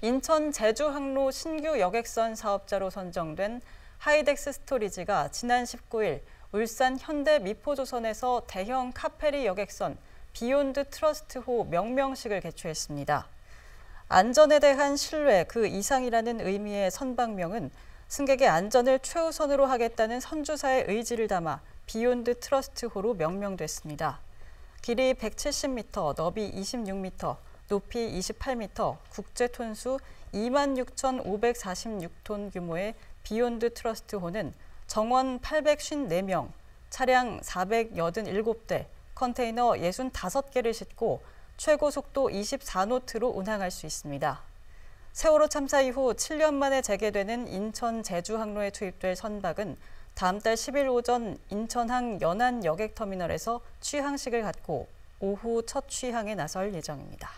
인천 제주항로 신규 여객선 사업자로 선정된 하이덱스 스토리지가 지난 19일 울산 현대 미포조선에서 대형 카페리 여객선 비욘드 트러스트호 명명식을 개최했습니다. 안전에 대한 신뢰 그 이상이라는 의미의 선박명은 승객의 안전을 최우선으로 하겠다는 선주사의 의지를 담아 비욘드 트러스트호로 명명됐습니다. 길이 170m, 너비 26m, 높이 28m, 국제 톤수 26,546톤 규모의 비욘드 트러스트호는 정원 854명, 차량 487대, 컨테이너 65개를 싣고 최고 속도 24노트로 운항할 수 있습니다. 세월호 참사 이후 7년 만에 재개되는 인천 제주항로에 투입될 선박은 다음 달 10일 오전 인천항 연안 여객터미널에서 취항식을 갖고 오후 첫 취항에 나설 예정입니다.